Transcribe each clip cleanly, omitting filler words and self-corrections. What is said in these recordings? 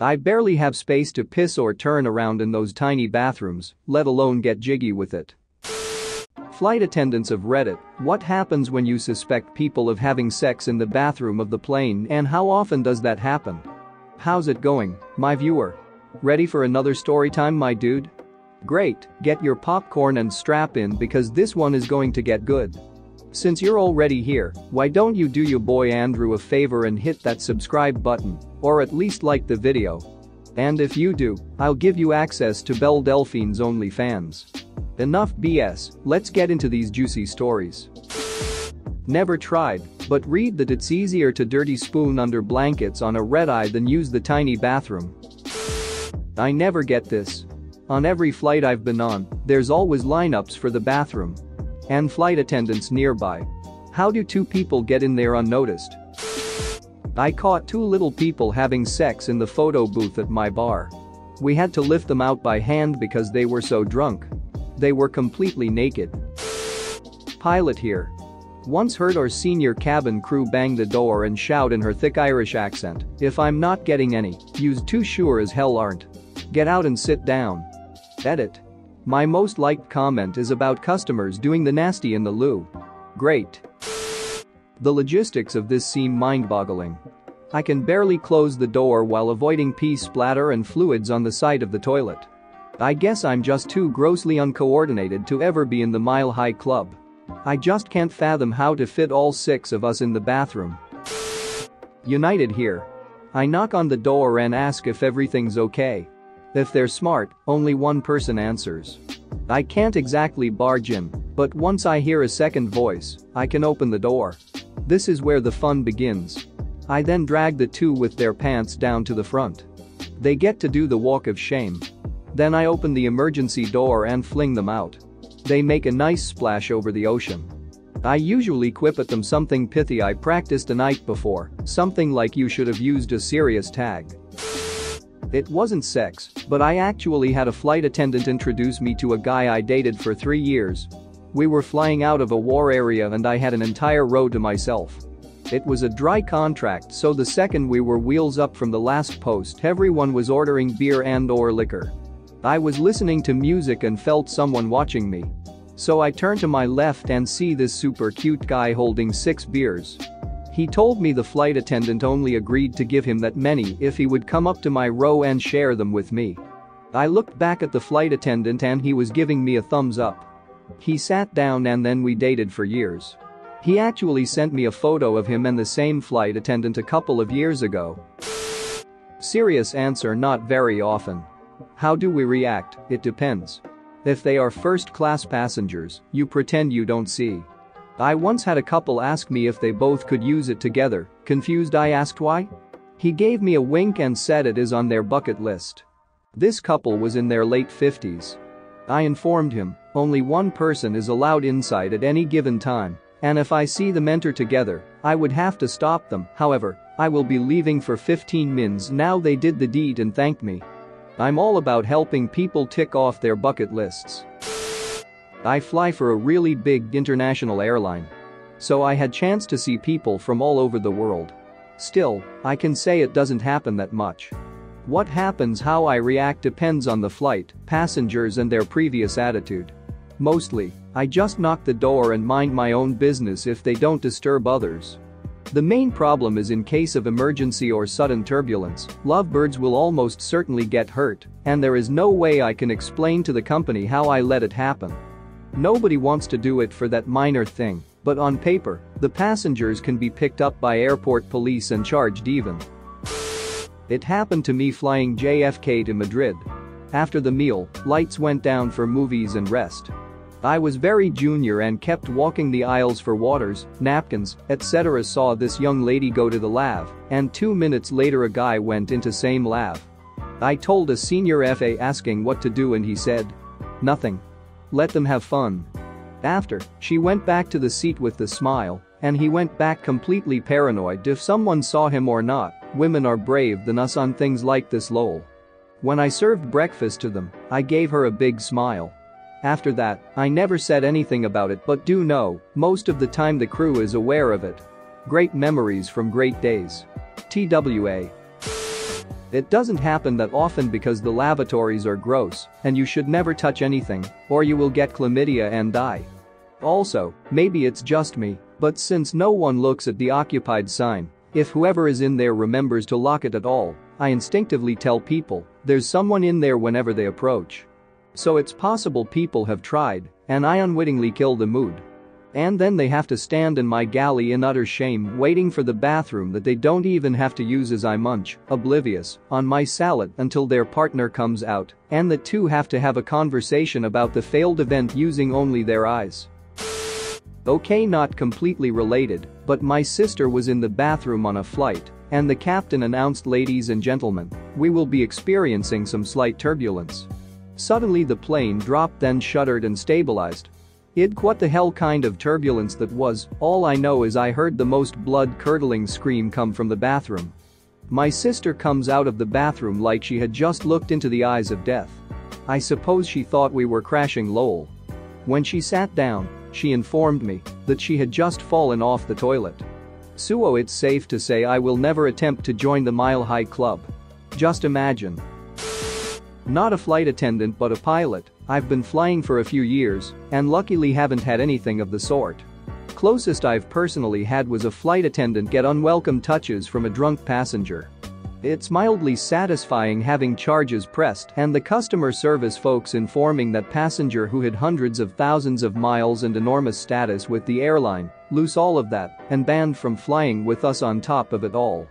I barely have space to piss or turn around in those tiny bathrooms, let alone get jiggy with it. Flight attendants of Reddit, what happens when you suspect people of having sex in the bathroom of the plane, and how often does that happen? How's it going, my viewer? Ready for another story time, my dude? Great, get your popcorn and strap in because this one is going to get good. Since you're already here, why don't you do your boy Andrew a favor and hit that subscribe button, or at least like the video. And if you do, I'll give you access to Belle Delphine's OnlyFans. Enough BS, let's get into these juicy stories. Never tried, but read that it's easier to dirty spoon under blankets on a red eye than use the tiny bathroom. I never get this. On every flight I've been on, there's always lineups for the bathroom. And flight attendants nearby. How do two people get in there unnoticed? I caught two little people having sex in the photo booth at my bar. We had to lift them out by hand because they were so drunk. They were completely naked. Pilot here. Once heard our senior cabin crew bang the door and shout in her thick Irish accent, "If I'm not getting any, yous too sure as hell aren't. Get out and sit down." Edit. My most liked comment is about customers doing the nasty in the loo. Great. The logistics of this seem mind-boggling. I can barely close the door while avoiding pee splatter and fluids on the side of the toilet. I guess I'm just too grossly uncoordinated to ever be in the Mile High Club. I just can't fathom how to fit all six of us in the bathroom. United here. I knock on the door and ask if everything's okay. If they're smart, only one person answers. I can't exactly barge in, but once I hear a second voice, I can open the door. This is where the fun begins. I then drag the two with their pants down to the front. They get to do the walk of shame. Then I open the emergency door and fling them out. They make a nice splash over the ocean. I usually quip at them something pithy I practiced the night before, something like, "You should have used a serious tag." It wasn't sex, but I actually had a flight attendant introduce me to a guy I dated for 3 years. We were flying out of a war area and I had an entire row to myself. It was a dry contract, so the second we were wheels up from the last post, everyone was ordering beer and/or liquor. I was listening to music and felt someone watching me. So I turn to my left and see this super cute guy holding 6 beers. He told me the flight attendant only agreed to give him that many if he would come up to my row and share them with me. I looked back at the flight attendant and he was giving me a thumbs up. He sat down and then we dated for years. He actually sent me a photo of him and the same flight attendant a couple of years ago. Serious answer, not very often. How do we react? It depends. If they are first-class passengers, you pretend you don't see. I once had a couple ask me if they both could use it together. Confused, I asked why. He gave me a wink and said it is on their bucket list. This couple was in their late 50s. I informed him, only one person is allowed inside at any given time, and if I see them enter together, I would have to stop them. However, I will be leaving for 15 mins now. They did the deed and thanked me. I'm all about helping people tick off their bucket lists. I fly for a really big international airline. So I had chance to see people from all over the world. Still, I can say it doesn't happen that much. What happens, how I react depends on the flight, passengers and their previous attitude. Mostly, I just knock the door and mind my own business if they don't disturb others. The main problem is in case of emergency or sudden turbulence, lovebirds will almost certainly get hurt, and there is no way I can explain to the company how I let it happen. Nobody wants to do it for that minor thing, but on paper, the passengers can be picked up by airport police and charged even. It happened to me flying JFK to Madrid. After the meal, lights went down for movies and rest. I was very junior and kept walking the aisles for waters, napkins, etc. Saw this young lady go to the lav, and 2 minutes later a guy went into same lav. I told a senior FA asking what to do and he said, "Nothing. Let them have fun." After, she went back to the seat with the smile, and he went back completely paranoid if someone saw him or not. Women are brave than us on things like this, lol. When I served breakfast to them, I gave her a big smile. After that, I never said anything about it, but do know, most of the time the crew is aware of it. Great memories from great days. TWA. It doesn't happen that often because the lavatories are gross, and you should never touch anything, or you will get chlamydia and die. Also, maybe it's just me, but since no one looks at the occupied sign, if whoever is in there remembers to lock it at all, I instinctively tell people there's someone in there whenever they approach. So it's possible people have tried, and I unwittingly kill the mood. And then they have to stand in my galley in utter shame waiting for the bathroom that they don't even have to use as I munch, oblivious, on my salad until their partner comes out, and the two have to have a conversation about the failed event using only their eyes. Okay, not completely related, but my sister was in the bathroom on a flight, and the captain announced, "Ladies and gentlemen, we will be experiencing some slight turbulence." Suddenly the plane dropped, then shuddered and stabilized. Id, what the hell kind of turbulence that was? All I know is I heard the most blood-curdling scream come from the bathroom. My sister comes out of the bathroom like she had just looked into the eyes of death. I suppose she thought we were crashing, lol. When she sat down, she informed me that she had just fallen off the toilet. So it's safe to say I will never attempt to join the Mile High Club. Just imagine. Not a flight attendant but a pilot. I've been flying for a few years, and luckily haven't had anything of the sort. Closest I've personally had was a flight attendant get unwelcome touches from a drunk passenger. It's mildly satisfying having charges pressed and the customer service folks informing that passenger who had hundreds of thousands of miles and enormous status with the airline, lose all of that, and banned from flying with us on top of it all.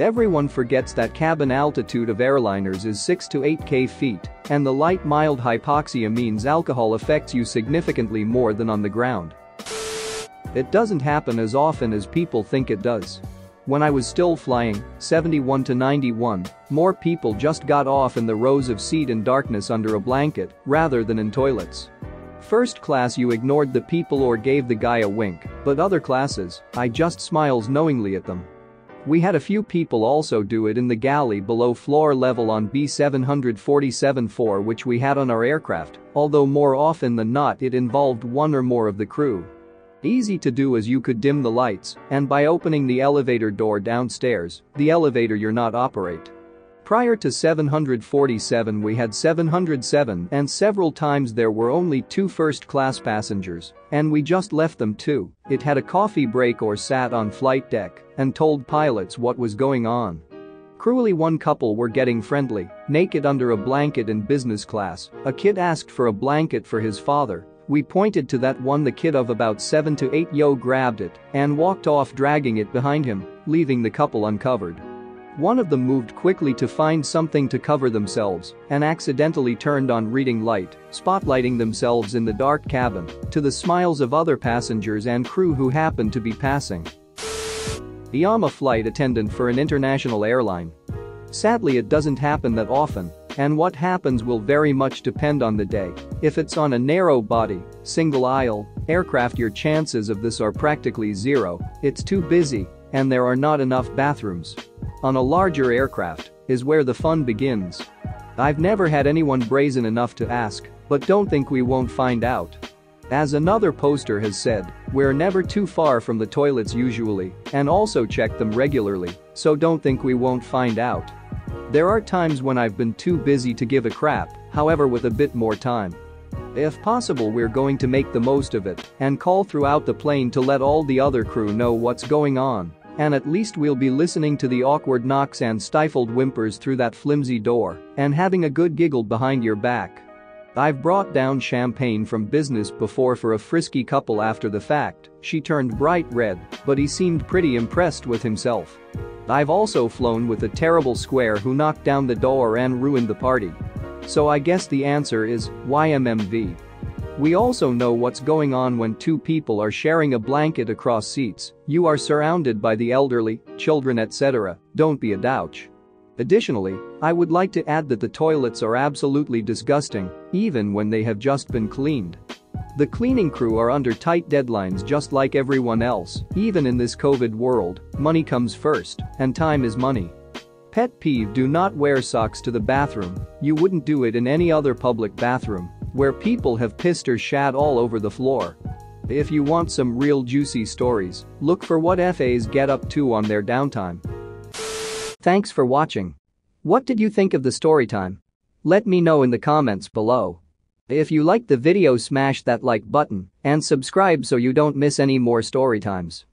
Everyone forgets that cabin altitude of airliners is 6 to 8k feet, and the light mild hypoxia means alcohol affects you significantly more than on the ground. It doesn't happen as often as people think it does. When I was still flying, 71 to 91, more people just got off in the rows of seat in darkness under a blanket rather than in toilets. First class, you ignored the people or gave the guy a wink, but other classes, I just smiles knowingly at them. We had a few people also do it in the galley below floor level on B747-4 which we had on our aircraft, although more often than not it involved one or more of the crew. Easy to do as you could dim the lights, and by opening the elevator door downstairs, the elevator you're not operate. Prior to 747 we had 707 and several times there were only two first-class passengers, and we just left them too. It had a coffee break or sat on flight deck and told pilots what was going on. Cruelly, one couple were getting friendly, naked under a blanket in business class. A kid asked for a blanket for his father. We pointed to that one. The kid of about 7 to 8 yo grabbed it and walked off dragging it behind him, leaving the couple uncovered. One of them moved quickly to find something to cover themselves and accidentally turned on reading light, spotlighting themselves in the dark cabin, to the smiles of other passengers and crew who happened to be passing. I'm a flight attendant for an international airline. Sadly, it doesn't happen that often, and what happens will very much depend on the day. If it's on a narrow-body, single-aisle aircraft, your chances of this are practically zero. It's too busy, and there are not enough bathrooms. On a larger aircraft is where the fun begins. I've never had anyone brazen enough to ask, but don't think we won't find out. As another poster has said, we're never too far from the toilets usually, and also check them regularly, so don't think we won't find out. There are times when I've been too busy to give a crap, however with a bit more time. If possible, we're going to make the most of it and call throughout the plane to let all the other crew know what's going on. And at least we'll be listening to the awkward knocks and stifled whimpers through that flimsy door and having a good giggle behind your back. I've brought down champagne from business before for a frisky couple after the fact. She turned bright red, but he seemed pretty impressed with himself. I've also flown with a terrible square who knocked down the door and ruined the party. So I guess the answer is YMMV. We also know what's going on when two people are sharing a blanket across seats. You are surrounded by the elderly, children, etc. Don't be a douche. Additionally, I would like to add that the toilets are absolutely disgusting, even when they have just been cleaned. The cleaning crew are under tight deadlines just like everyone else. Even in this COVID world, money comes first, and time is money. Pet peeve: do not wear socks to the bathroom. You wouldn't do it in any other public bathroom, where people have pissed or shat all over the floor. If you want some real juicy stories, look for what FAs get up to on their downtime. Thanks for watching. What did you think of the story time? Let me know in the comments below. If you liked the video, smash that like button and subscribe so you don't miss any more story times.